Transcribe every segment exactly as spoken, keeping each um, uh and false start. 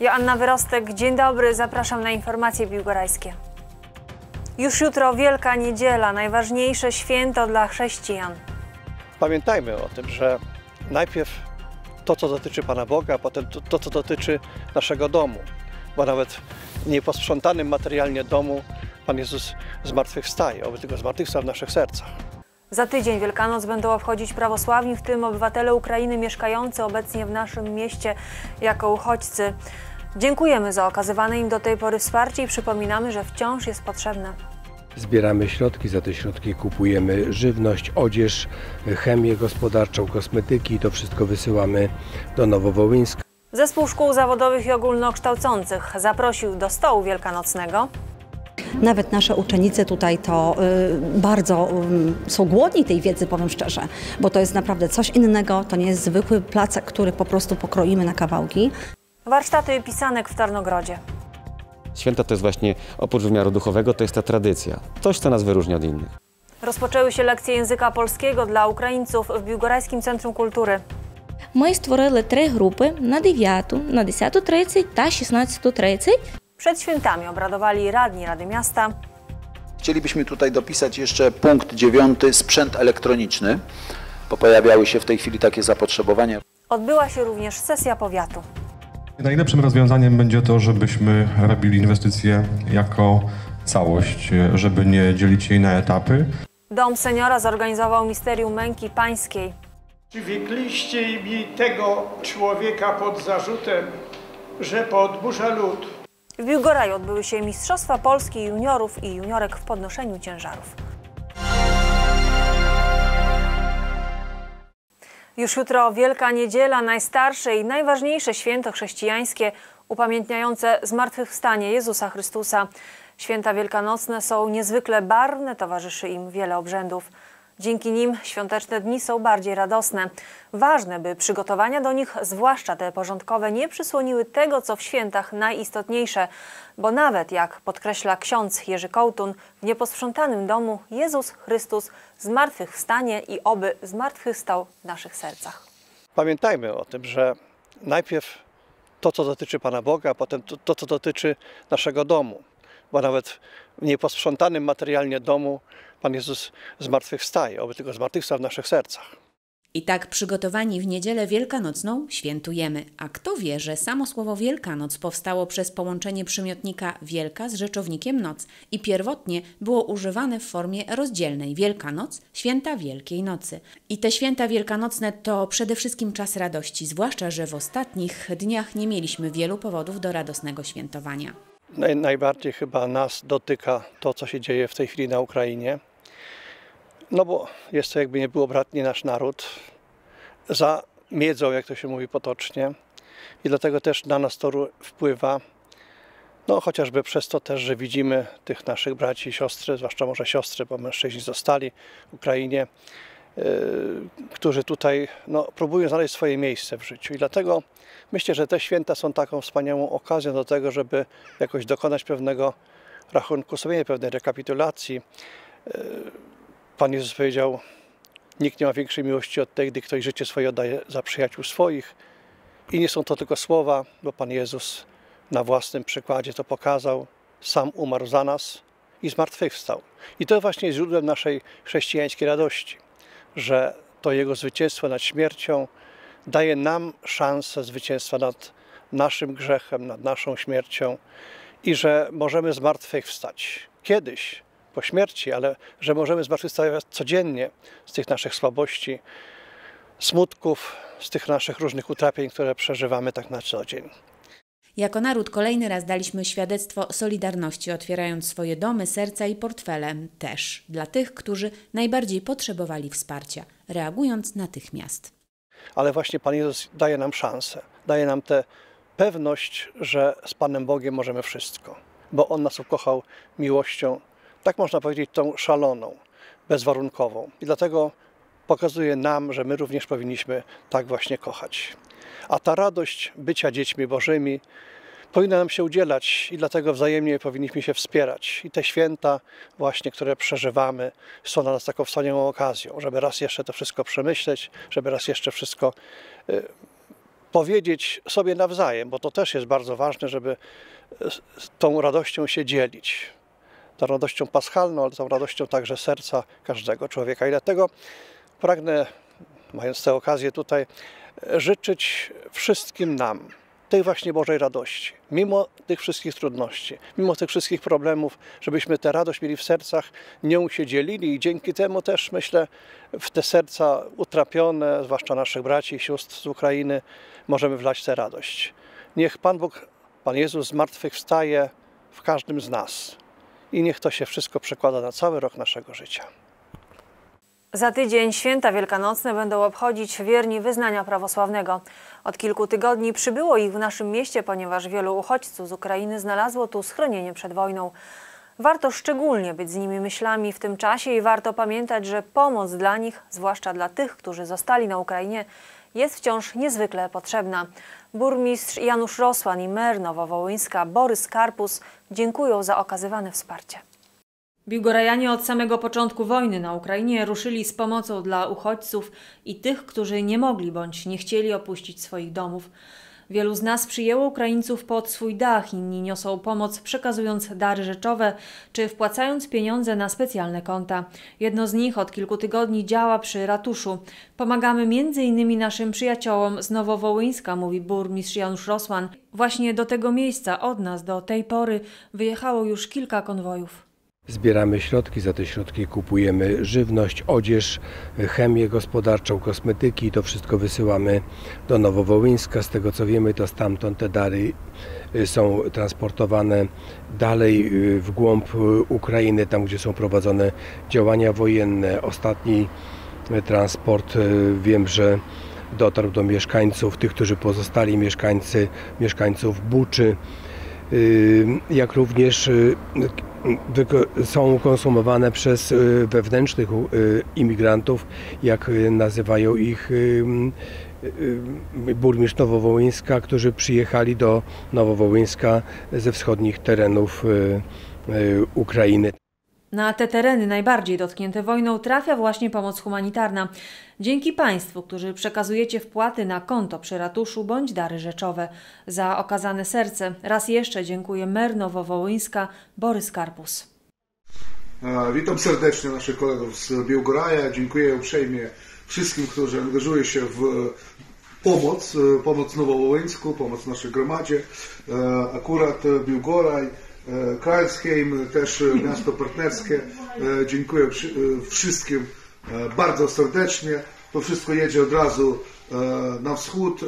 Joanna Wyrostek, dzień dobry, zapraszam na informacje biłgorajskie. Już jutro Wielka Niedziela, najważniejsze święto dla chrześcijan. Pamiętajmy o tym, że najpierw to, co dotyczy Pana Boga, a potem to, to, co dotyczy naszego domu. Bo nawet w nieposprzątanym materialnie domu Pan Jezus zmartwychwstaje, oby tylko zmartwychwstał w naszych sercach. Za tydzień Wielkanoc będą obchodzić prawosławni, w tym obywatele Ukrainy mieszkający obecnie w naszym mieście jako uchodźcy. Dziękujemy za okazywane im do tej pory wsparcie i przypominamy, że wciąż jest potrzebne. Zbieramy środki, za te środki kupujemy żywność, odzież, chemię gospodarczą, kosmetyki i to wszystko wysyłamy do Nowowołyńska. Zespół Szkół Zawodowych i Ogólnokształcących zaprosił do stołu wielkanocnego. Nawet nasze uczennice tutaj to y, bardzo y, są głodni tej wiedzy, powiem szczerze, bo to jest naprawdę coś innego, to nie jest zwykły placek, który po prostu pokroimy na kawałki. Warsztaty pisanek w Tarnogrodzie. Święta to jest właśnie, oprócz wymiaru duchowego, to jest ta tradycja, coś, co nas wyróżnia od innych. Rozpoczęły się lekcje języka polskiego dla Ukraińców w Biłgorajskim Centrum Kultury. Ми створили три групи на дев'яту, на десяту тридцять та szesnastą trzydzieści. Przed świętami obradowali radni Rady Miasta. Chcielibyśmy tutaj dopisać jeszcze punkt dziewiąty, sprzęt elektroniczny, bo pojawiały się w tej chwili takie zapotrzebowania. Odbyła się również sesja powiatu. Najlepszym rozwiązaniem będzie to, żebyśmy robili inwestycje jako całość, żeby nie dzielić jej na etapy. Dom seniora zorganizował Misterium Męki Pańskiej. Przywikliście mi tego człowieka pod zarzutem, że podburza lud. W Biłgoraju odbyły się Mistrzostwa Polski juniorów i juniorek w podnoszeniu ciężarów. Już jutro Wielka Niedziela, najstarsze i najważniejsze święto chrześcijańskie upamiętniające zmartwychwstanie Jezusa Chrystusa. Święta wielkanocne są niezwykle barwne, towarzyszy im wiele obrzędów. Dzięki nim świąteczne dni są bardziej radosne. Ważne, by przygotowania do nich, zwłaszcza te porządkowe, nie przysłoniły tego, co w świętach najistotniejsze. Bo nawet, jak podkreśla ksiądz Jerzy Kołtun, w nieposprzątanym domu Jezus Chrystus zmartwychwstanie i oby zmartwychwstał w naszych sercach. Pamiętajmy o tym, że najpierw to, co dotyczy Pana Boga, a potem to, to co dotyczy naszego domu. Bo nawet w nieposprzątanym materialnie domu Pan Jezus zmartwychwstaje, oby tylko zmartwychwstał w naszych sercach. I tak przygotowani w niedzielę wielkanocną świętujemy. A kto wie, że samo słowo Wielkanoc powstało przez połączenie przymiotnika wielka z rzeczownikiem noc i pierwotnie było używane w formie rozdzielnej Wielkanoc, święta Wielkiej Nocy. I te święta wielkanocne to przede wszystkim czas radości, zwłaszcza że w ostatnich dniach nie mieliśmy wielu powodów do radosnego świętowania. Naj, najbardziej chyba nas dotyka to, co się dzieje w tej chwili na Ukrainie. No bo jest to, jakby nie było, bratni nasz naród za miedzą, jak to się mówi potocznie. I dlatego też na nas to wpływa, no chociażby przez to też, że widzimy tych naszych braci i siostry, zwłaszcza może siostry, bo mężczyźni zostali w Ukrainie, yy, którzy tutaj no, próbują znaleźć swoje miejsce w życiu. I dlatego myślę, że te święta są taką wspaniałą okazją do tego, żeby jakoś dokonać pewnego rachunku sumienia, pewnej rekapitulacji. Yy, Pan Jezus powiedział, nikt nie ma większej miłości od tej, gdy ktoś życie swoje oddaje za przyjaciół swoich. I nie są to tylko słowa, bo Pan Jezus na własnym przykładzie to pokazał. Sam umarł za nas i zmartwychwstał. I to właśnie jest źródłem naszej chrześcijańskiej radości, że to Jego zwycięstwo nad śmiercią daje nam szansę zwycięstwa nad naszym grzechem, nad naszą śmiercią i że możemy zmartwychwstać kiedyś, po śmierci, ale że możemy zmartwychwstawać codziennie z tych naszych słabości, smutków, z tych naszych różnych utrapień, które przeżywamy tak na co dzień. Jako naród kolejny raz daliśmy świadectwo solidarności, otwierając swoje domy, serca i portfele też dla tych, którzy najbardziej potrzebowali wsparcia, reagując natychmiast. Ale właśnie Pan Jezus daje nam szansę, daje nam tę pewność, że z Panem Bogiem możemy wszystko, bo On nas ukochał miłością, tak można powiedzieć, tą szaloną, bezwarunkową. I dlatego pokazuje nam, że my również powinniśmy tak właśnie kochać. A ta radość bycia dziećmi Bożymi powinna nam się udzielać i dlatego wzajemnie powinniśmy się wspierać. I te święta właśnie, które przeżywamy, są dla nas taką wspaniałą okazją, żeby raz jeszcze to wszystko przemyśleć, żeby raz jeszcze wszystko y, powiedzieć sobie nawzajem, bo to też jest bardzo ważne, żeby tą radością się dzielić. Tą radością paschalną, ale tą radością także serca każdego człowieka. I dlatego pragnę, mając tę okazję tutaj, życzyć wszystkim nam tej właśnie Bożej radości, mimo tych wszystkich trudności, mimo tych wszystkich problemów, żebyśmy tę radość mieli w sercach, nią się dzielili i dzięki temu też, myślę, w te serca utrapione, zwłaszcza naszych braci i sióstr z Ukrainy, możemy wlać tę radość. Niech Pan Bóg, Pan Jezus zmartwychwstaje w każdym z nas i niech to się wszystko przekłada na cały rok naszego życia. Za tydzień święta wielkanocne będą obchodzić wierni wyznania prawosławnego. Od kilku tygodni przybyło ich w naszym mieście, ponieważ wielu uchodźców z Ukrainy znalazło tu schronienie przed wojną. Warto szczególnie być z nimi myślami w tym czasie i warto pamiętać, że pomoc dla nich, zwłaszcza dla tych, którzy zostali na Ukrainie, jest wciąż niezwykle potrzebna. Burmistrz Janusz Rosłan i mer Nowowołyńska Borys Karpus dziękują za okazywane wsparcie. Biłgorajanie od samego początku wojny na Ukrainie ruszyli z pomocą dla uchodźców i tych, którzy nie mogli bądź nie chcieli opuścić swoich domów. Wielu z nas przyjęło Ukraińców pod swój dach, inni niosą pomoc przekazując dary rzeczowe czy wpłacając pieniądze na specjalne konta. Jedno z nich od kilku tygodni działa przy ratuszu. Pomagamy między innymi naszym przyjaciołom z Nowowołyńska, mówi burmistrz Janusz Rosłan. Właśnie do tego miejsca od nas do tej pory wyjechało już kilka konwojów. Zbieramy środki, za te środki kupujemy żywność, odzież, chemię gospodarczą, kosmetyki i to wszystko wysyłamy do Nowowołyńska. Z tego co wiemy, to stamtąd te dary są transportowane dalej w głąb Ukrainy, tam gdzie są prowadzone działania wojenne. Ostatni transport wiem, że dotarł do mieszkańców, tych, którzy pozostali, mieszkańcy, mieszkańców Buczy, jak również są konsumowane przez wewnętrznych imigrantów, jak nazywają ich burmistrz Nowowołyńska, którzy przyjechali do Nowowołyńska ze wschodnich terenów Ukrainy. Na te tereny najbardziej dotknięte wojną trafia właśnie pomoc humanitarna. Dzięki Państwu, którzy przekazujecie wpłaty na konto przy ratuszu bądź dary rzeczowe. Za okazane serce raz jeszcze dziękuję mer Nowowołyńska Borys Karpus. Witam serdecznie naszych kolegów z Biłgoraja. Dziękuję uprzejmie wszystkim, którzy angażują się w pomoc, pomoc Nowowołyńsku, pomoc naszej gromadzie. Akurat Biłgoraj, Kraalsheim, też miasto partnerskie. Dziękuję wszystkim bardzo serdecznie. To wszystko jedzie od razu na wschód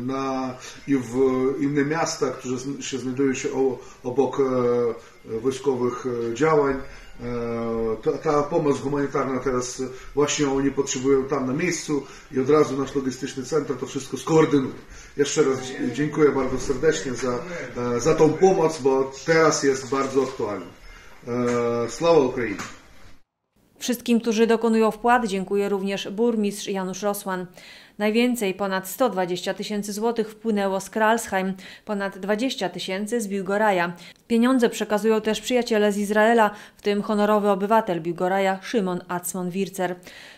na, i w inne miasta, które się znajdują się obok wojskowych działań. Ta, ta pomoc humanitarna teraz właśnie oni potrzebują tam na miejscu i od razu nasz logistyczny centrum to wszystko skoordynuje. Jeszcze raz dziękuję bardzo serdecznie za, za tą pomoc, bo teraz jest bardzo aktualna. Sława Ukrainie! Wszystkim, którzy dokonują wpłat, dziękuję również burmistrz Janusz Rosłan. Najwięcej, ponad sto dwadzieścia tysięcy złotych wpłynęło z Kraalsheim, ponad dwadzieścia tysięcy z Biłgoraja. Pieniądze przekazują też przyjaciele z Izraela, w tym honorowy obywatel Biłgoraja Szymon Atzmon-Wircer.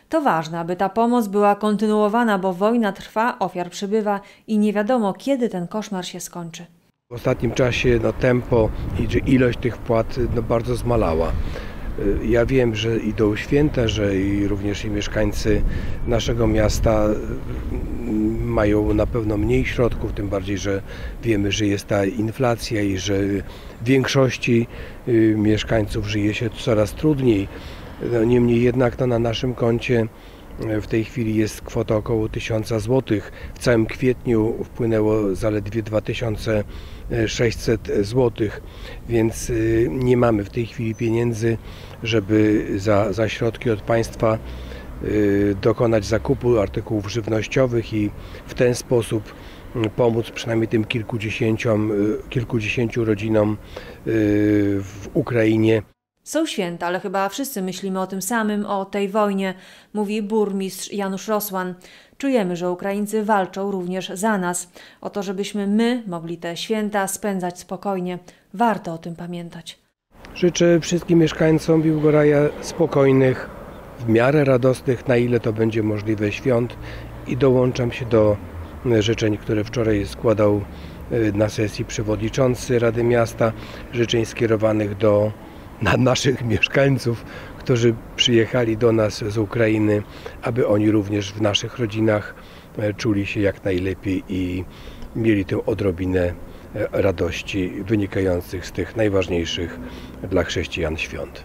To ważne, aby ta pomoc była kontynuowana, bo wojna trwa, ofiar przybywa i nie wiadomo, kiedy ten koszmar się skończy. W ostatnim czasie no, tempo i ilość tych wpłat no, bardzo zmalała. Ja wiem, że idą święta, że i również i mieszkańcy naszego miasta mają na pewno mniej środków, tym bardziej, że wiemy, że jest ta inflacja i że w większości mieszkańców żyje się coraz trudniej. Niemniej jednak to na naszym koncie w tej chwili jest kwota około tysiąca złotych. W całym kwietniu wpłynęło zaledwie dwa tysiące sześćset złotych, więc nie mamy w tej chwili pieniędzy, żeby za, za środki od państwa dokonać zakupu artykułów żywnościowych i w ten sposób pomóc przynajmniej tym kilkudziesięciu rodzinom w Ukrainie. Są święta, ale chyba wszyscy myślimy o tym samym, o tej wojnie, mówi burmistrz Janusz Rosłan. Czujemy, że Ukraińcy walczą również za nas, o to, żebyśmy my mogli te święta spędzać spokojnie. Warto o tym pamiętać. Życzę wszystkim mieszkańcom Biłgoraja spokojnych, w miarę radosnych, na ile to będzie możliwe świąt i dołączam się do życzeń, które wczoraj składał na sesji przewodniczący Rady Miasta, życzeń skierowanych do na naszych mieszkańców, którzy przyjechali do nas z Ukrainy, aby oni również w naszych rodzinach czuli się jak najlepiej i mieli tę odrobinę radości wynikających z tych najważniejszych dla chrześcijan świąt.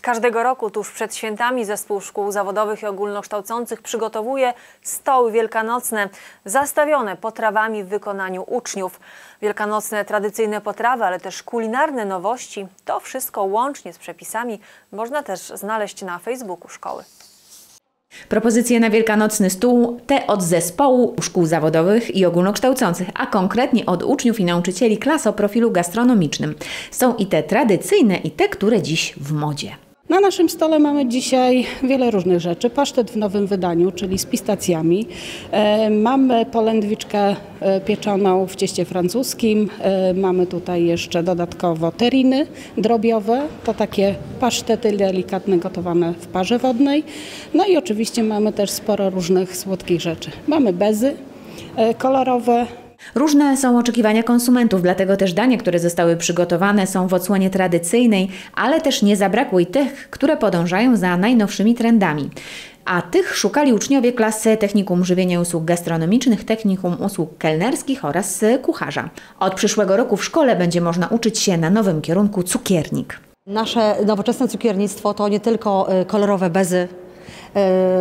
Każdego roku tuż przed świętami Zespół Szkół Zawodowych i Ogólnokształcących przygotowuje stoły wielkanocne zastawione potrawami w wykonaniu uczniów. Wielkanocne tradycyjne potrawy, ale też kulinarne nowości, to wszystko łącznie z przepisami można też znaleźć na Facebooku szkoły. Propozycje na wielkanocny stół, te od zespołu szkół zawodowych i ogólnokształcących, a konkretnie od uczniów i nauczycieli klas o profilu gastronomicznym. Są i te tradycyjne, i te, które dziś w modzie. Na naszym stole mamy dzisiaj wiele różnych rzeczy. Pasztet w nowym wydaniu, czyli z pistacjami. Mamy polędwiczkę pieczoną w cieście francuskim. Mamy tutaj jeszcze dodatkowo teriny drobiowe. To takie pasztety delikatne gotowane w parze wodnej. No i oczywiście mamy też sporo różnych słodkich rzeczy. Mamy bezy kolorowe. Różne są oczekiwania konsumentów, dlatego też dania, które zostały przygotowane, są w odsłonie tradycyjnej, ale też nie zabrakło i tych, które podążają za najnowszymi trendami. A tych szukali uczniowie klasy Technikum Żywienia i Usług Gastronomicznych, Technikum Usług Kelnerskich oraz Kucharza. Od przyszłego roku w szkole będzie można uczyć się na nowym kierunku cukiernik. Nasze nowoczesne cukiernictwo to nie tylko kolorowe bezy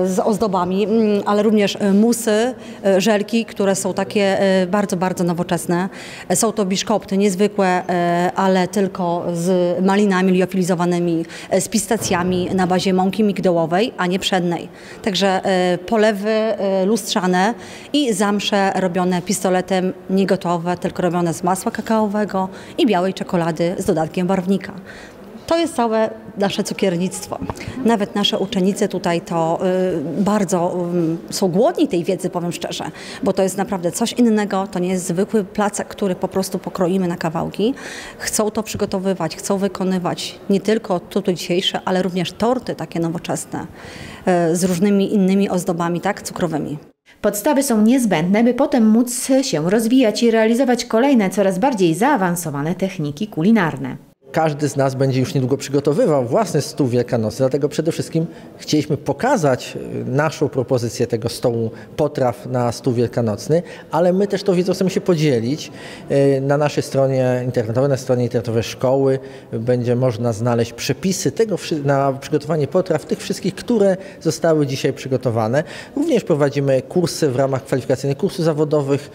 z ozdobami, ale również musy, żelki, które są takie bardzo, bardzo nowoczesne. Są to biszkopty niezwykłe, ale tylko z malinami liofilizowanymi, z pistacjami na bazie mąki migdałowej, a nie pszennej. Także polewy lustrzane i zamsze robione pistoletem, nie gotowe, tylko robione z masła kakaowego i białej czekolady z dodatkiem barwnika. To jest całe nasze cukiernictwo. Nawet nasze uczennice tutaj to y, bardzo y, są głodni tej wiedzy, powiem szczerze, bo to jest naprawdę coś innego, to nie jest zwykły placek, który po prostu pokroimy na kawałki. Chcą to przygotowywać, chcą wykonywać nie tylko tutaj dzisiejsze, ale również torty takie nowoczesne y, z różnymi innymi ozdobami, tak, cukrowymi. Podstawy są niezbędne, by potem móc się rozwijać i realizować kolejne, coraz bardziej zaawansowane techniki kulinarne. Każdy z nas będzie już niedługo przygotowywał własny stół wielkanocny, dlatego przede wszystkim chcieliśmy pokazać naszą propozycję tego stołu potraw na stół wielkanocny, ale my też tą wiedzą chcemy się podzielić. Na naszej stronie internetowej, na stronie internetowej szkoły będzie można znaleźć przepisy tego na przygotowanie potraw, tych wszystkich, które zostały dzisiaj przygotowane. Również prowadzimy kursy w ramach kwalifikacyjnych kursów zawodowych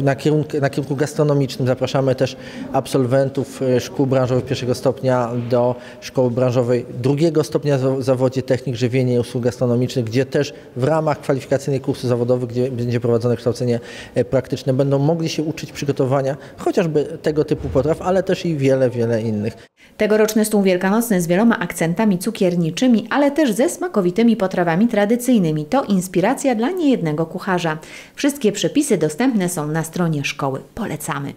na kierunku, na kierunku gastronomicznym. Zapraszamy też absolwentów szkół branżowych pierwszego stopnia do szkoły branżowej drugiego stopnia w zawodzie technik żywienia i usług gastronomicznych, gdzie też w ramach kwalifikacyjnych kursów zawodowych, gdzie będzie prowadzone kształcenie praktyczne, będą mogli się uczyć przygotowania chociażby tego typu potraw, ale też i wiele, wiele innych. Tegoroczny stół wielkanocny z wieloma akcentami cukierniczymi, ale też ze smakowitymi potrawami tradycyjnymi to inspiracja dla niejednego kucharza. Wszystkie przepisy dostępne są na stronie szkoły. Polecamy.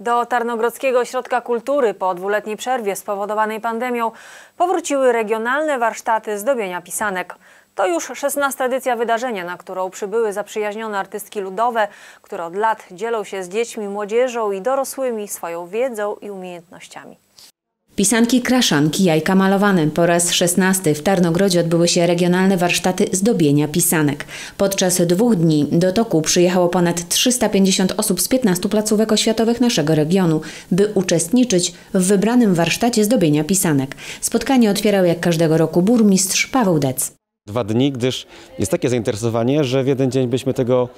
Do Tarnogrodzkiego Ośrodka Kultury po dwuletniej przerwie spowodowanej pandemią powróciły regionalne warsztaty zdobienia pisanek. To już szesnasta edycja wydarzenia, na którą przybyły zaprzyjaźnione artystki ludowe, które od lat dzielą się z dziećmi, młodzieżą i dorosłymi swoją wiedzą i umiejętnościami. Pisanki, kraszanki, jajka malowane. Po raz szesnasty w Tarnogrodzie odbyły się regionalne warsztaty zdobienia pisanek. Podczas dwóch dni do Toku przyjechało ponad trzysta pięćdziesiąt osób z piętnastu placówek oświatowych naszego regionu, by uczestniczyć w wybranym warsztacie zdobienia pisanek. Spotkanie otwierał jak każdego roku burmistrz Paweł Dec. Dwa dni, gdyż jest takie zainteresowanie, że w jeden dzień byśmy tego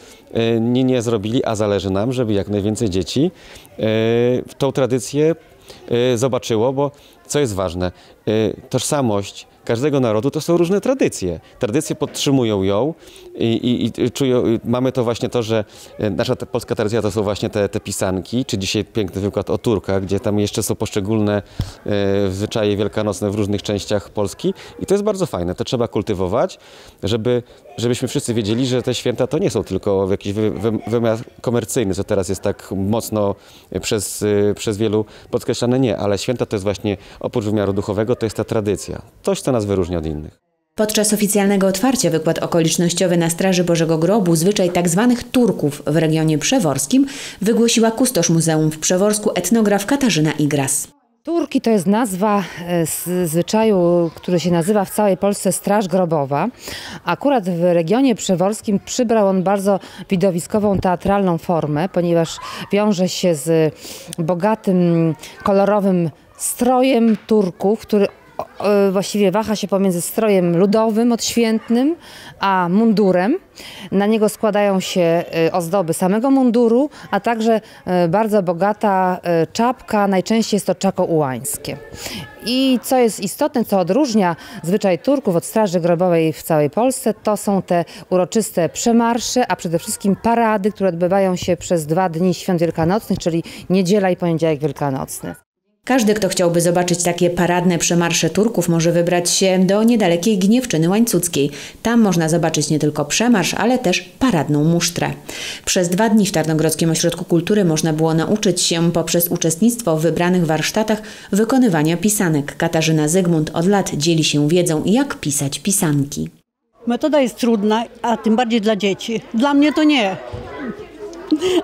nie, nie zrobili, a zależy nam, żeby jak najwięcej dzieci w tą tradycję zobaczyło, bo co jest ważne, tożsamość każdego narodu to są różne tradycje. Tradycje podtrzymują ją i, i, i czują, mamy to właśnie to, że nasza ta polska tradycja to są właśnie te, te pisanki, czy dzisiaj piękny wykład o Turkach, gdzie tam jeszcze są poszczególne e, zwyczaje wielkanocne w różnych częściach Polski i to jest bardzo fajne, to trzeba kultywować, żeby, żebyśmy wszyscy wiedzieli, że te święta to nie są tylko jakiś wy, wy, wymiar komercyjny, co teraz jest tak mocno przez, przez wielu podkreślane, nie, ale święta to jest właśnie oprócz wymiaru duchowego, to jest ta tradycja, coś co nas wyróżnia od innych. Podczas oficjalnego otwarcia wykład okolicznościowy na Straży Bożego Grobu zwyczaj tzw. Turków w regionie przeworskim wygłosiła kustosz muzeum w Przeworsku etnograf Katarzyna Igras. Turki to jest nazwa zwyczaju, który się nazywa w całej Polsce Straż Grobowa. Akurat w regionie przeworskim przybrał on bardzo widowiskową, teatralną formę, ponieważ wiąże się z bogatym, kolorowym strojem Turków, który właściwie waha się pomiędzy strojem ludowym, odświętnym, a mundurem. Na niego składają się ozdoby samego munduru, a także bardzo bogata czapka, najczęściej jest to czako ułańskie. I co jest istotne, co odróżnia zwyczaj Turków od Straży Grobowej w całej Polsce, to są te uroczyste przemarsze, a przede wszystkim parady, które odbywają się przez dwa dni świąt wielkanocnych, czyli niedziela i poniedziałek wielkanocny. Każdy, kto chciałby zobaczyć takie paradne przemarsze Turków, może wybrać się do niedalekiej Gniewczyny Łańcuckiej. Tam można zobaczyć nie tylko przemarsz, ale też paradną musztrę. Przez dwa dni w Tarnogrodzkim Ośrodku Kultury można było nauczyć się poprzez uczestnictwo w wybranych warsztatach wykonywania pisanek. Katarzyna Zygmunt od lat dzieli się wiedzą, jak pisać pisanki. Metoda jest trudna, a tym bardziej dla dzieci. Dla mnie to nie.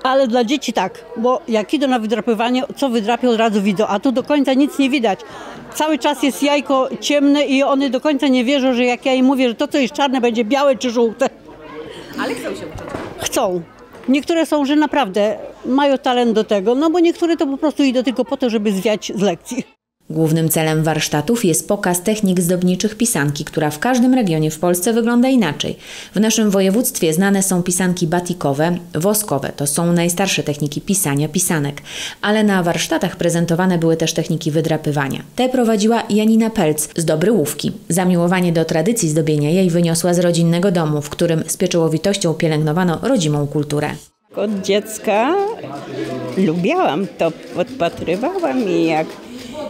Ale dla dzieci tak, bo jak idą na wydrapywanie, co wydrapią, od razu widzą, a tu do końca nic nie widać. Cały czas jest jajko ciemne i one do końca nie wierzą, że jak ja im mówię, że to, co jest czarne, będzie białe czy żółte. Ale chcą się uczyć. Chcą. Niektóre są, że naprawdę mają talent do tego, no bo niektóre to po prostu idą tylko po to, żeby zwiać z lekcji. Głównym celem warsztatów jest pokaz technik zdobniczych pisanki, która w każdym regionie w Polsce wygląda inaczej. W naszym województwie znane są pisanki batikowe, woskowe. To są najstarsze techniki pisania pisanek. Ale na warsztatach prezentowane były też techniki wydrapywania. Te prowadziła Janina Pelc z Dobryłówki. Zamiłowanie do tradycji zdobienia jej wyniosła z rodzinnego domu, w którym z pieczołowitością pielęgnowano rodzimą kulturę. Od dziecka lubiałam to, podpatrywałam i jak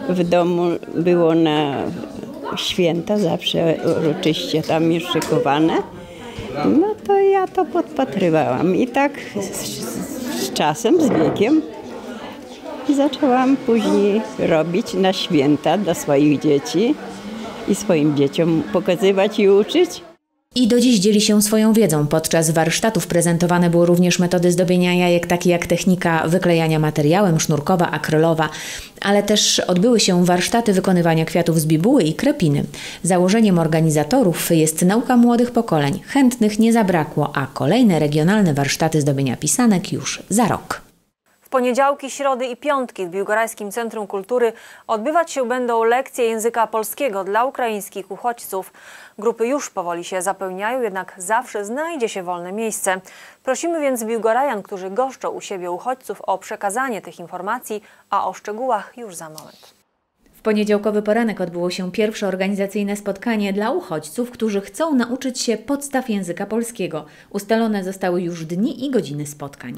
w domu było na święta, zawsze uroczyście tam już szykowane, no to ja to podpatrywałam i tak z, z czasem, z wiekiem zaczęłam później robić na święta dla swoich dzieci i swoim dzieciom pokazywać i uczyć. I do dziś dzieli się swoją wiedzą. Podczas warsztatów prezentowane były również metody zdobienia jajek, takie jak technika wyklejania materiałem, sznurkowa, akrylowa, ale też odbyły się warsztaty wykonywania kwiatów z bibuły i krepiny. Założeniem organizatorów jest nauka młodych pokoleń. Chętnych nie zabrakło, a kolejne regionalne warsztaty zdobienia pisanek już za rok. W poniedziałki, środy i piątki w Biłgorajskim Centrum Kultury odbywać się będą lekcje języka polskiego dla ukraińskich uchodźców. Grupy już powoli się zapełniają, jednak zawsze znajdzie się wolne miejsce. Prosimy więc Biłgorajan, którzy goszczą u siebie uchodźców, o przekazanie tych informacji, a o szczegółach już za moment. W poniedziałkowy poranek odbyło się pierwsze organizacyjne spotkanie dla uchodźców, którzy chcą nauczyć się podstaw języka polskiego. Ustalone zostały już dni i godziny spotkań.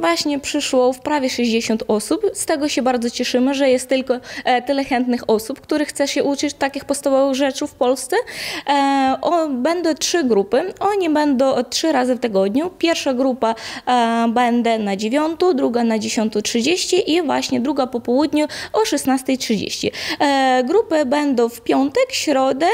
Właśnie przyszło w prawie sześćdziesiąt osób. Z tego się bardzo cieszymy, że jest tylko tyle chętnych osób, które chce się uczyć takich podstawowych rzeczy w Polsce. Będą trzy grupy. Oni będą trzy razy w tygodniu. Pierwsza grupa będzie na dziewiątą, druga na dziesiątą trzydzieści i właśnie druga po południu o szesnastej trzydzieści. Grupy będą w piątek, środę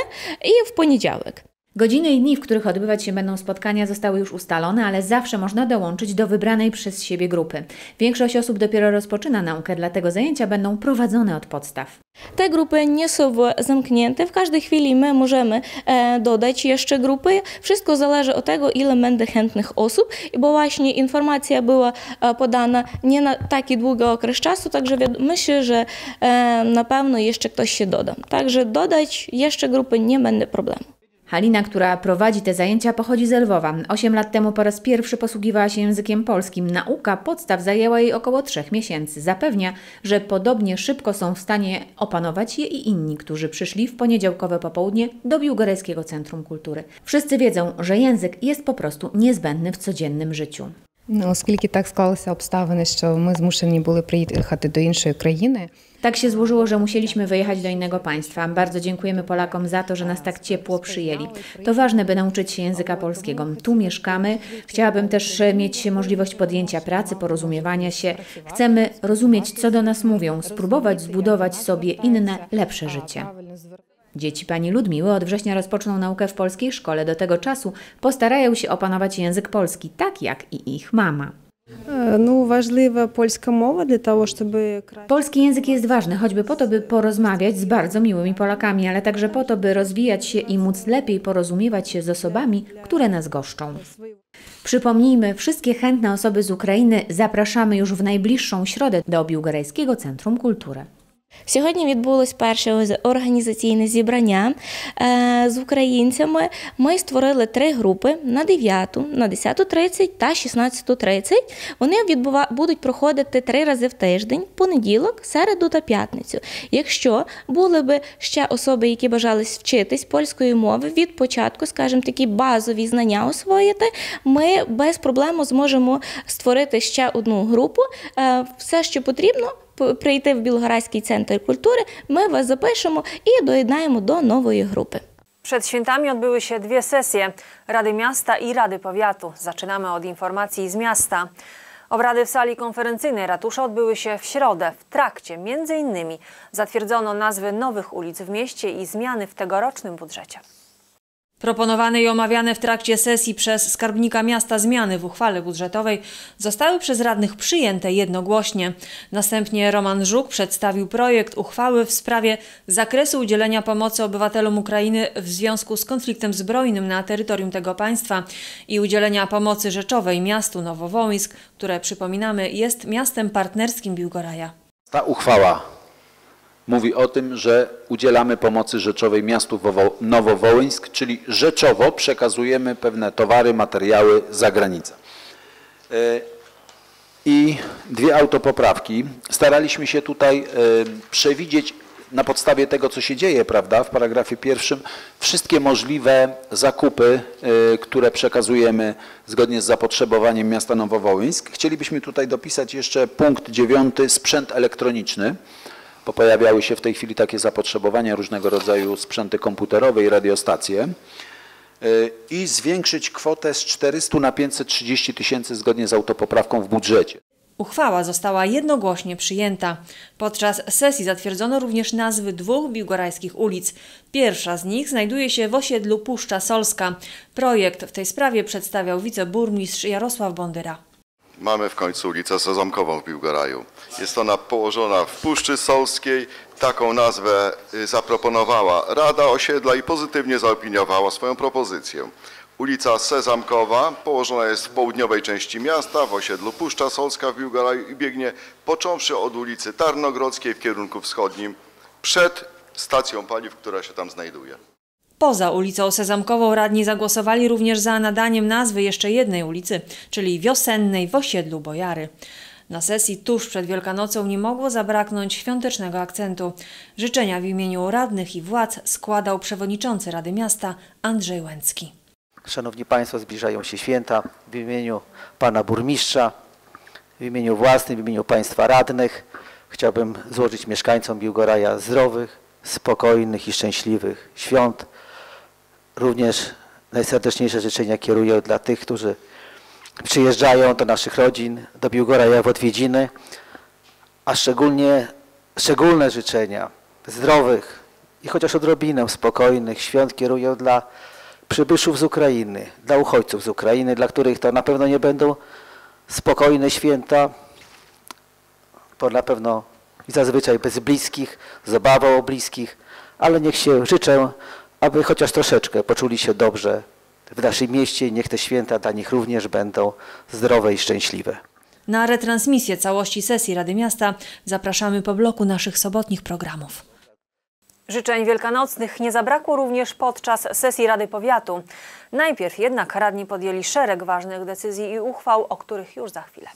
i w poniedziałek. Godziny i dni, w których odbywać się będą spotkania, zostały już ustalone, ale zawsze można dołączyć do wybranej przez siebie grupy. Większość osób dopiero rozpoczyna naukę, dlatego zajęcia będą prowadzone od podstaw. Te grupy nie są zamknięte. W każdej chwili my możemy dodać jeszcze grupy. Wszystko zależy od tego, ile będzie chętnych osób, bo właśnie informacja była podana nie na taki długi okres czasu, także myślę, że na pewno jeszcze ktoś się doda. Także dodać jeszcze grupy nie będzie problemu. Halina, która prowadzi te zajęcia, pochodzi z Lwowa. Osiem lat temu po raz pierwszy posługiwała się językiem polskim. Nauka podstaw zajęła jej około trzech miesięcy. Zapewnia, że podobnie szybko są w stanie opanować je i inni, którzy przyszli w poniedziałkowe popołudnie do Biłgorajskiego Centrum Kultury. Wszyscy wiedzą, że język jest po prostu niezbędny w codziennym życiu. No, оскільки так склалися обставини, що ми змушені були приїхати до іншої країни. Tak się złożyło, że musieliśmy wyjechać do innego państwa. Bardzo dziękujemy Polakom za to, że nas tak ciepło przyjęli. To ważne, by nauczyć się języka polskiego. Tu mieszkamy. Chciałabym też mieć możliwość podjęcia pracy, porozumiewania się. Chcemy rozumieć, co do nas mówią, spróbować zbudować sobie inne, lepsze życie. Dzieci pani Ludmiły od września rozpoczną naukę w polskiej szkole. Do tego czasu postarają się opanować język polski, tak jak i ich mama. No, ważna polska mowa dla tego, żeby... Polski język jest ważny, choćby po to, by porozmawiać z bardzo miłymi Polakami, ale także po to, by rozwijać się i móc lepiej porozumiewać się z osobami, które nas goszczą. Przypomnijmy, wszystkie chętne osoby z Ukrainy zapraszamy już w najbliższą środę do Biłgorajskiego Centrum Kultury. Сьогодні відбулось перше організаційне зібрання з українцями. Ми створили три групи на дев'яту, на десяту тридцять та шістнадцяту тридцять. Вони будуть проходити три рази в тиждень, понеділок, середу та п'ятницю. Якщо були б ще особи, які бажали вчитись польської мови від початку, скажімо, такі базові знання освоїти, ми без проблем зможемо створити ще одну групу. Все, що потрібно, прийти в Biłgorajski Centrum Kultury, my Was zapiszemy i dojednajemy do nowej grupy. Przed świętami odbyły się dwie sesje Rady Miasta i Rady Powiatu. Zaczynamy od informacji z miasta. Obrady w sali konferencyjnej ratusza odbyły się w środę. W trakcie między innymi zatwierdzono nazwy nowych ulic w mieście i zmiany w tegorocznym budżecie. Proponowane i omawiane w trakcie sesji przez skarbnika miasta zmiany w uchwale budżetowej zostały przez radnych przyjęte jednogłośnie. Następnie Roman Żuk przedstawił projekt uchwały w sprawie zakresu udzielenia pomocy obywatelom Ukrainy w związku z konfliktem zbrojnym na terytorium tego państwa i udzielenia pomocy rzeczowej miastu Nowowołyńsk, które, przypominamy, jest miastem partnerskim Biłgoraja. Ta uchwała mówi o tym, że udzielamy pomocy rzeczowej miastu Nowowołyńsk, czyli rzeczowo przekazujemy pewne towary, materiały za granicę. I dwie autopoprawki. Staraliśmy się tutaj przewidzieć na podstawie tego, co się dzieje, prawda, w paragrafie pierwszym, wszystkie możliwe zakupy, które przekazujemy zgodnie z zapotrzebowaniem miasta Nowowołyńsk. Chcielibyśmy tutaj dopisać jeszcze punkt dziewiąty, sprzęt elektroniczny, bo pojawiały się w tej chwili takie zapotrzebowania, różnego rodzaju sprzęty komputerowe i radiostacje, i zwiększyć kwotę z czterystu na pięćset trzydzieści tysięcy zgodnie z autopoprawką w budżecie. Uchwała została jednogłośnie przyjęta. Podczas sesji zatwierdzono również nazwy dwóch biłgorajskich ulic. Pierwsza z nich znajduje się w osiedlu Puszcza Solska. Projekt w tej sprawie przedstawiał wiceburmistrz Jarosław Bondyra. Mamy w końcu ulicę Sezamkową w Biłgoraju. Jest ona położona w Puszczy Solskiej. Taką nazwę zaproponowała Rada Osiedla i pozytywnie zaopiniowała swoją propozycję. Ulica Sezamkowa położona jest w południowej części miasta, w osiedlu Puszcza Solska w Biłgoraju i biegnie począwszy od ulicy Tarnogrodzkiej w kierunku wschodnim przed stacją paliw, która się tam znajduje. Poza ulicą Sezamkową radni zagłosowali również za nadaniem nazwy jeszcze jednej ulicy, czyli Wiosennej w osiedlu Bojary. Na sesji tuż przed Wielkanocą nie mogło zabraknąć świątecznego akcentu. Życzenia w imieniu radnych i władz składał przewodniczący Rady Miasta Andrzej Łęcki. Szanowni Państwo, zbliżają się święta. W imieniu Pana Burmistrza, w imieniu własnym, w imieniu Państwa radnych chciałbym złożyć mieszkańcom Biłgoraja zdrowych, spokojnych i szczęśliwych świąt. Również najserdeczniejsze życzenia kieruję dla tych, którzy przyjeżdżają do naszych rodzin, do Biłgoraja w odwiedziny, a szczególnie szczególne życzenia zdrowych i chociaż odrobinę spokojnych świąt kieruję dla przybyszów z Ukrainy, dla uchodźców z Ukrainy, dla których to na pewno nie będą spokojne święta, bo na pewno i zazwyczaj bez bliskich, z obawą o bliskich, ale niech się życzę, aby chociaż troszeczkę poczuli się dobrze w naszym mieście i niech te święta dla nich również będą zdrowe i szczęśliwe. Na retransmisję całości sesji Rady Miasta zapraszamy po bloku naszych sobotnich programów. Życzeń wielkanocnych nie zabrakło również podczas sesji Rady Powiatu. Najpierw jednak radni podjęli szereg ważnych decyzji i uchwał, o których już za chwilę.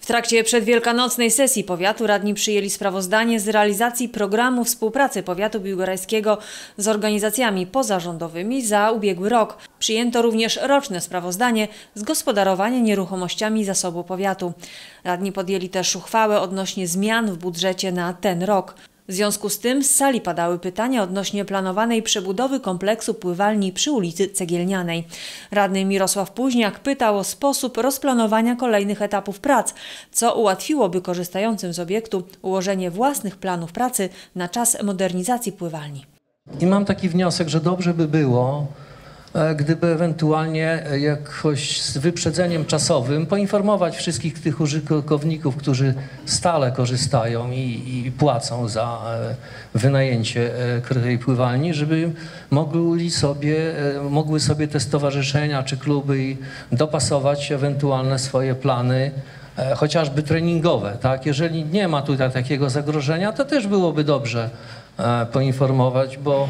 W trakcie przedwielkanocnej sesji powiatu radni przyjęli sprawozdanie z realizacji programu współpracy powiatu biłgorajskiego z organizacjami pozarządowymi za ubiegły rok. Przyjęto również roczne sprawozdanie z gospodarowania nieruchomościami zasobu powiatu. Radni podjęli też uchwałę odnośnie zmian w budżecie na ten rok. W związku z tym z sali padały pytania odnośnie planowanej przebudowy kompleksu pływalni przy ulicy Cegielnianej. Radny Mirosław Późniak pytał o sposób rozplanowania kolejnych etapów prac, co ułatwiłoby korzystającym z obiektu ułożenie własnych planów pracy na czas modernizacji pływalni. I mam taki wniosek, że dobrze by było, gdyby ewentualnie jakoś z wyprzedzeniem czasowym poinformować wszystkich tych użytkowników, którzy stale korzystają i, i płacą za wynajęcie tej pływalni, żeby mogli sobie, mogły sobie te stowarzyszenia czy kluby dopasować ewentualne swoje plany, chociażby treningowe. Tak? Jeżeli nie ma tutaj takiego zagrożenia, to też byłoby dobrze poinformować, bo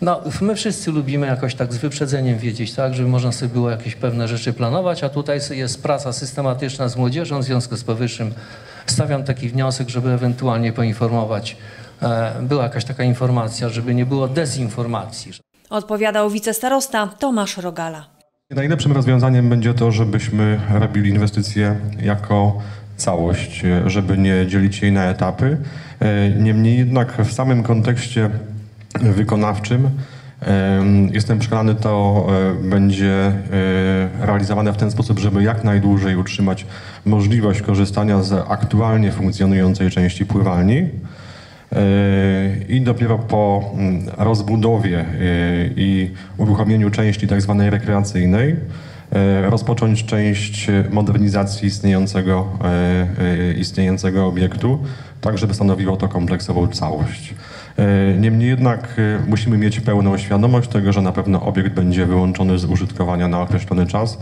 no, my wszyscy lubimy jakoś tak z wyprzedzeniem wiedzieć, tak, żeby można sobie było jakieś pewne rzeczy planować, a tutaj jest praca systematyczna z młodzieżą, w związku z powyższym stawiam taki wniosek, żeby ewentualnie poinformować, była jakaś taka informacja, żeby nie było dezinformacji. Odpowiadał wicestarosta Tomasz Rogala. Najlepszym rozwiązaniem będzie to, żebyśmy robili inwestycje jako całość, żeby nie dzielić jej na etapy. Niemniej jednak w samym kontekście wykonawczym jestem przekonany, to będzie realizowane w ten sposób, żeby jak najdłużej utrzymać możliwość korzystania z aktualnie funkcjonującej części pływalni i dopiero po rozbudowie i uruchomieniu części tak zwanej rekreacyjnej rozpocząć część modernizacji istniejącego, istniejącego obiektu, tak żeby stanowiło to kompleksową całość. Niemniej jednak musimy mieć pełną świadomość tego, że na pewno obiekt będzie wyłączony z użytkowania na określony czas.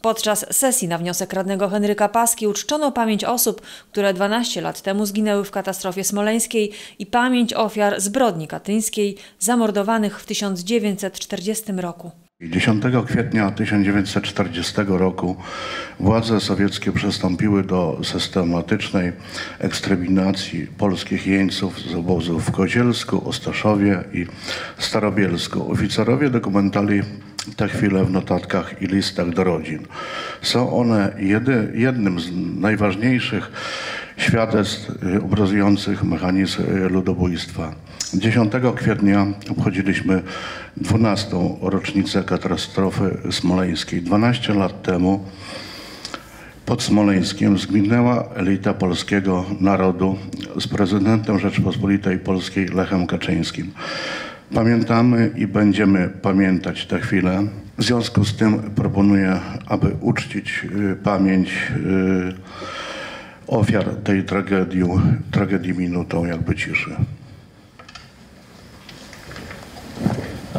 Podczas sesji na wniosek radnego Henryka Paski uczczono pamięć osób, które dwanaście lat temu zginęły w katastrofie smoleńskiej i pamięć ofiar zbrodni katyńskiej zamordowanych w tysiąc dziewięćset czterdziestym roku. dziesiątego kwietnia tysiąc dziewięćset czterdziestego roku władze sowieckie przystąpiły do systematycznej eksterminacji polskich jeńców z obozów w Kozielsku, Ostaszowie i Starobielsku. Oficerowie dokumentali te chwile w notatkach i listach do rodzin. Są one jedy, jednym z najważniejszych świadectw obrazujących mechanizm ludobójstwa. dziesiątego kwietnia obchodziliśmy dwunastą rocznicę katastrofy smoleńskiej. dwanaście lat temu pod Smoleńskiem zginęła elita polskiego narodu z prezydentem Rzeczpospolitej Polskiej Lechem Kaczyńskim. Pamiętamy i będziemy pamiętać tę chwilę. W związku z tym proponuję, aby uczcić pamięć ofiar tej tragedii, tragedii minutą jakby ciszy.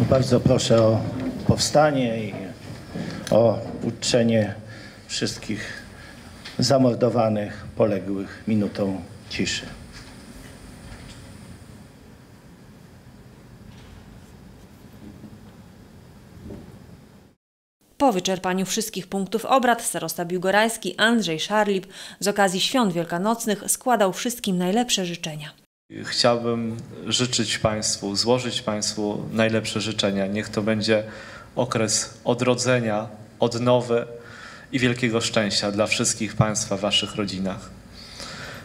Bardzo proszę o powstanie i o uczczenie wszystkich zamordowanych, poległych minutą ciszy. Po wyczerpaniu wszystkich punktów obrad starosta biłgorajski Andrzej Szarlip z okazji świąt wielkanocnych składał wszystkim najlepsze życzenia. Chciałbym życzyć Państwu, złożyć Państwu najlepsze życzenia. Niech to będzie okres odrodzenia, odnowy i wielkiego szczęścia dla wszystkich Państwa w Waszych rodzinach.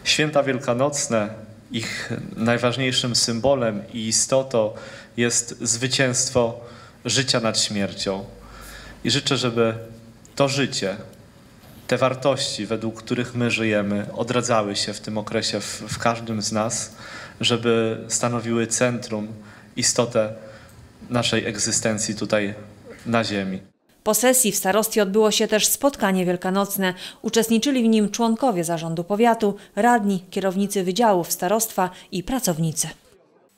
Święta wielkanocne, ich najważniejszym symbolem i istotą jest zwycięstwo życia nad śmiercią. I życzę, żeby to życie, te wartości, według których my żyjemy, odradzały się w tym okresie w, w każdym z nas, żeby stanowiły centrum, istotę naszej egzystencji tutaj na ziemi. Po sesji w starostwie odbyło się też spotkanie wielkanocne. Uczestniczyli w nim członkowie zarządu powiatu, radni, kierownicy wydziałów starostwa i pracownicy.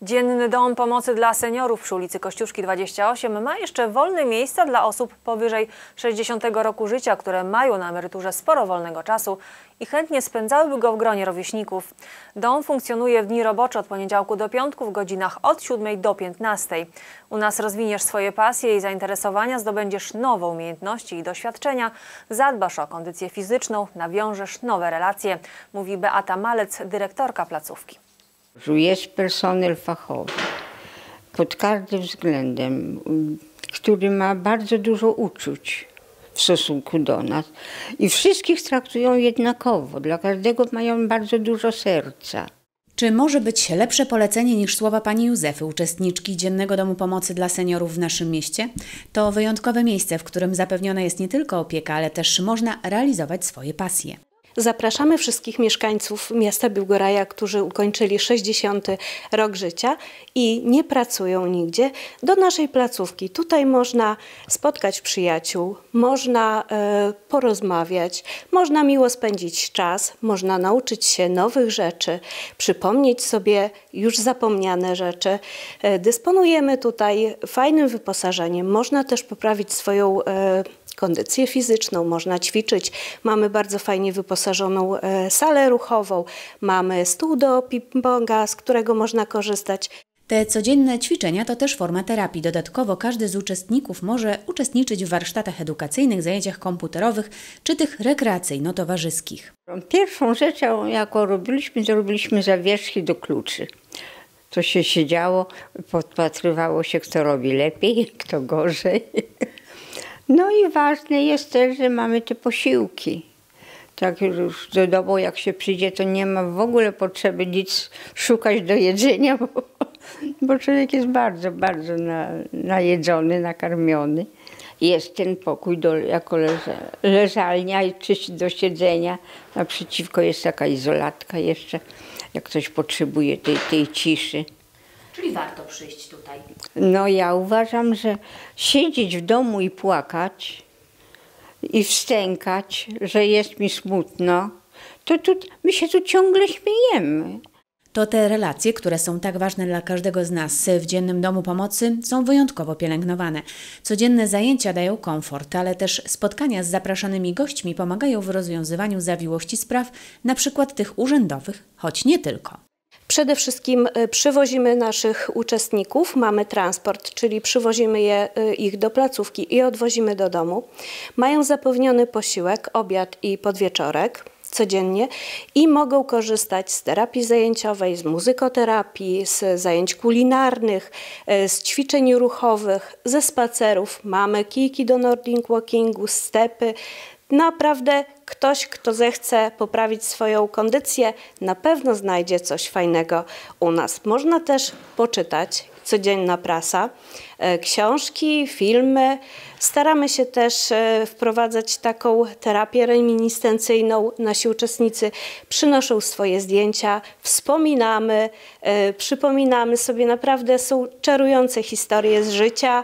Dzienny Dom Pomocy dla Seniorów przy ulicy Kościuszki dwadzieścia osiem ma jeszcze wolne miejsca dla osób powyżej sześćdziesiątego roku życia, które mają na emeryturze sporo wolnego czasu i chętnie spędzałyby go w gronie rówieśników. Dom funkcjonuje w dni robocze od poniedziałku do piątku w godzinach od siódmej do piętnastej. U nas rozwiniesz swoje pasje i zainteresowania, zdobędziesz nowe umiejętności i doświadczenia, zadbasz o kondycję fizyczną, nawiążesz nowe relacje, mówi Beata Malec, dyrektorka placówki. Jest personel fachowy pod każdym względem, który ma bardzo dużo uczuć w stosunku do nas i wszystkich traktują jednakowo, dla każdego mają bardzo dużo serca. Czy może być lepsze polecenie niż słowa pani Józefy, uczestniczki Dziennego Domu Pomocy dla Seniorów w naszym mieście? To wyjątkowe miejsce, w którym zapewniona jest nie tylko opieka, ale też można realizować swoje pasje. Zapraszamy wszystkich mieszkańców miasta Biłgoraja, którzy ukończyli sześćdziesiąty rok życia i nie pracują nigdzie, do naszej placówki. Tutaj można spotkać przyjaciół, można e, porozmawiać, można miło spędzić czas, można nauczyć się nowych rzeczy, przypomnieć sobie już zapomniane rzeczy. E, dysponujemy tutaj fajnym wyposażeniem, można też poprawić swoją e, kondycję fizyczną, można ćwiczyć. Mamy bardzo fajnie wyposażoną salę ruchową, mamy stół do ping-ponga, z którego można korzystać. Te codzienne ćwiczenia to też forma terapii. Dodatkowo każdy z uczestników może uczestniczyć w warsztatach edukacyjnych, zajęciach komputerowych czy tych rekreacyjno-towarzyskich. Pierwszą rzeczą, jaką robiliśmy, zrobiliśmy zawieszki do kluczy. To się siedziało, podpatrywało się, kto robi lepiej, kto gorzej. No i ważne jest też, że mamy te posiłki. Tak już do domu jak się przyjdzie, to nie ma w ogóle potrzeby nic szukać do jedzenia, bo, bo człowiek jest bardzo, bardzo na, najedzony, nakarmiony. Jest ten pokój do, jako leża, leżalnia i czy do siedzenia. Naprzeciwko jest taka izolatka jeszcze, jak ktoś potrzebuje tej, tej ciszy. Czyli warto przyjść tutaj? No ja uważam, że siedzieć w domu i płakać i wstękać, że jest mi smutno, to tu, my się tu ciągle śmiejemy. To te relacje, które są tak ważne dla każdego z nas w Dziennym Domu Pomocy, są wyjątkowo pielęgnowane. Codzienne zajęcia dają komfort, ale też spotkania z zapraszanymi gośćmi pomagają w rozwiązywaniu zawiłości spraw, na przykład tych urzędowych, choć nie tylko. Przede wszystkim przywozimy naszych uczestników, mamy transport, czyli przywozimy je, ich do placówki i odwozimy do domu. Mają zapewniony posiłek, obiad i podwieczorek codziennie i mogą korzystać z terapii zajęciowej, z muzykoterapii, z zajęć kulinarnych, z ćwiczeń ruchowych, ze spacerów. Mamy kijki do nordic walkingu, stepy. Naprawdę ktoś, kto zechce poprawić swoją kondycję, na pewno znajdzie coś fajnego u nas. Można też poczytać, codzienna prasa, książki, filmy. Staramy się też wprowadzać taką terapię reminiscencyjną. Nasi uczestnicy przynoszą swoje zdjęcia, wspominamy, przypominamy sobie. Naprawdę są czarujące historie z życia,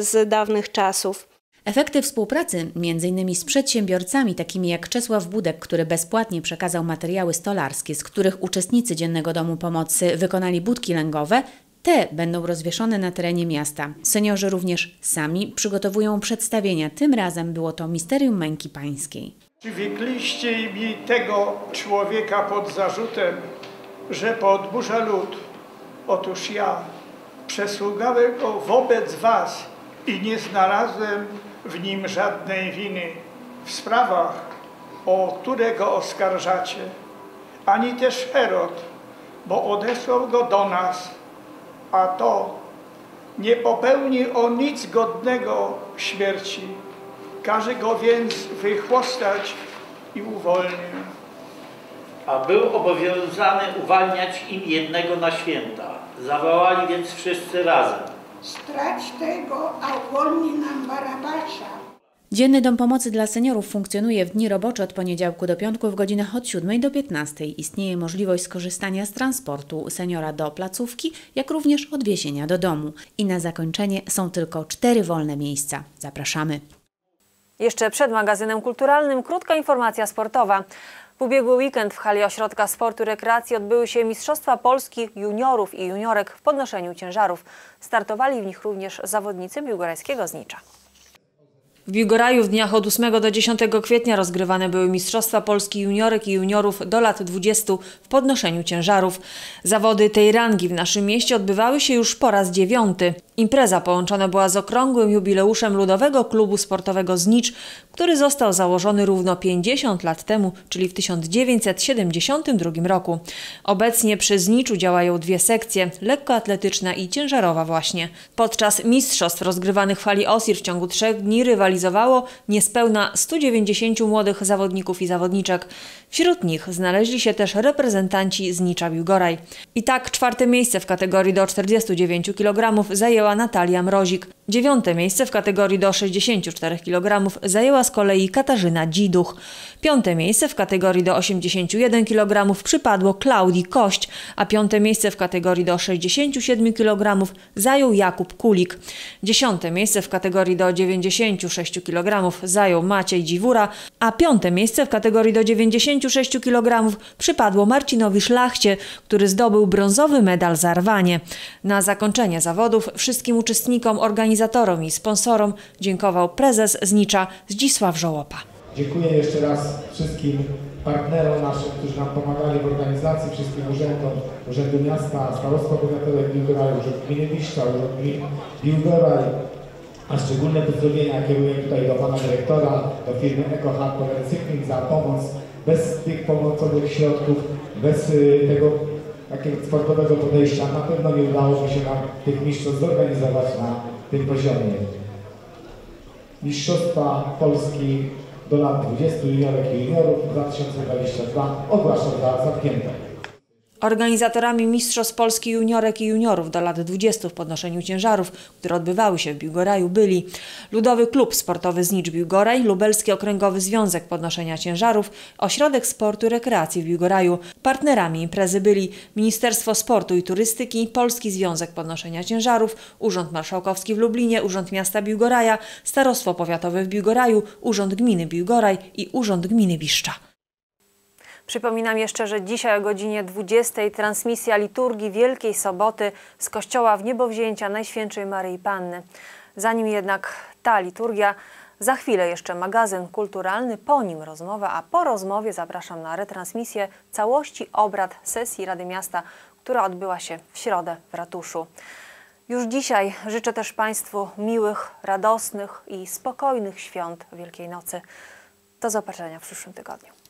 z dawnych czasów. Efekty współpracy między innymi z przedsiębiorcami takimi jak Czesław Budek, który bezpłatnie przekazał materiały stolarskie, z których uczestnicy Dziennego Domu Pomocy wykonali budki lęgowe, te będą rozwieszone na terenie miasta. Seniorzy również sami przygotowują przedstawienia. Tym razem było to Misterium Męki Pańskiej. Przywikliście mi tego człowieka pod zarzutem, że podburza lud. Otóż ja przesługałem go wobec was i nie znalazłem w nim żadnej winy w sprawach, o które go oskarżacie, ani też Herod, bo odesłał go do nas, a to nie popełni on nic godnego śmierci. Każe go więc wychłostać i uwolnił. A był obowiązany uwalniać im jednego na święta. Zawołali więc wszyscy razem: strać tego, a uwolni nam Barabasza. Dzienny Dom Pomocy dla Seniorów funkcjonuje w dni robocze od poniedziałku do piątku w godzinach od siódmej do piętnastej. Istnieje możliwość skorzystania z transportu seniora do placówki, jak również odwiezienia do domu. I na zakończenie są tylko cztery wolne miejsca. Zapraszamy. Jeszcze przed magazynem kulturalnym krótka informacja sportowa. W ubiegły weekend w hali Ośrodka Sportu i Rekreacji odbyły się Mistrzostwa Polski juniorów i juniorek w podnoszeniu ciężarów. Startowali w nich również zawodnicy biłgorajskiego Znicza. W Biłgoraju w dniach od ósmego do dziesiątego kwietnia rozgrywane były Mistrzostwa Polski juniorek i juniorów do lat dwudziestu w podnoszeniu ciężarów. Zawody tej rangi w naszym mieście odbywały się już po raz dziewiąty. Impreza połączona była z okrągłym jubileuszem Ludowego Klubu Sportowego Znicz, który został założony równo pięćdziesiąt lat temu, czyli w tysiąc dziewięćset siedemdziesiątym drugim roku. Obecnie przy Zniczu działają dwie sekcje, lekkoatletyczna i ciężarowa właśnie. Podczas mistrzostw rozgrywanych w hali Osir w ciągu trzech dni rywalizowało niespełna stu dziewięćdziesięciu młodych zawodników i zawodniczek. Wśród nich znaleźli się też reprezentanci Znicza Biłgoraj. I tak czwarte miejsce w kategorii do czterdziestu dziewięciu kilogramów zajęła Natalia Mrozik. Dziewiąte miejsce w kategorii do sześćdziesięciu czterech kilogramów zajęła z kolei Katarzyna Dziduch. Piąte miejsce w kategorii do osiemdziesięciu jeden kilogramów przypadło Klaudii Kość, a piąte miejsce w kategorii do sześćdziesięciu siedmiu kilogramów zajął Jakub Kulik. Dziesiąte miejsce w kategorii do dziewięćdziesięciu sześciu kilogramów zajął Maciej Dziwura, a piąte miejsce w kategorii do dziewięćdziesięciu sześciu kilogramów przypadło Marcinowi Szlachcie, który zdobył brązowy medal za rwanie. Na zakończenie zawodów wszystkim uczestnikom, organizatorom Organizatorom i sponsorom dziękował prezes Znicza Zdzisław Żołopa. Dziękuję jeszcze raz wszystkim partnerom naszym, którzy nam pomagali w organizacji, wszystkim urzędom, Urzędu Miasta, Starostwa Powiatowego Biłgoraju, Urzędu Gminy Wiścia, Urzędu Biłgoraj, a szczególne pozdrowienia kieruję tutaj do pana dyrektora, do firmy EcoHub Recykling za pomoc. Bez tych pomocowych środków, bez tego takiego sportowego podejścia na pewno nie udałoby się nam tych mistrzostw zorganizować na tym poziomie. Mistrzostwa Polski do lat dwudziestu juniorek i juniorów dwa tysiące dwudziesty drugi ogłaszam za zamknięte. Organizatorami Mistrzostw Polski juniorek i juniorów do lat dwudziestu w podnoszeniu ciężarów, które odbywały się w Biłgoraju, byli Ludowy Klub Sportowy Znicz Biłgoraj, Lubelski Okręgowy Związek Podnoszenia Ciężarów, Ośrodek Sportu i Rekreacji w Biłgoraju. Partnerami imprezy byli Ministerstwo Sportu i Turystyki, Polski Związek Podnoszenia Ciężarów, Urząd Marszałkowski w Lublinie, Urząd Miasta Biłgoraja, Starostwo Powiatowe w Biłgoraju, Urząd Gminy Biłgoraj i Urząd Gminy Biszcza. Przypominam jeszcze, że dzisiaj o godzinie dwudziestej transmisja liturgii Wielkiej Soboty z kościoła w Niebowzięcia Najświętszej Maryi Panny. Zanim jednak ta liturgia, za chwilę jeszcze magazyn kulturalny, po nim rozmowa, a po rozmowie zapraszam na retransmisję całości obrad sesji Rady Miasta, która odbyła się w środę w ratuszu. Już dzisiaj życzę też Państwu miłych, radosnych i spokojnych świąt Wielkiej Nocy. Do zobaczenia w przyszłym tygodniu.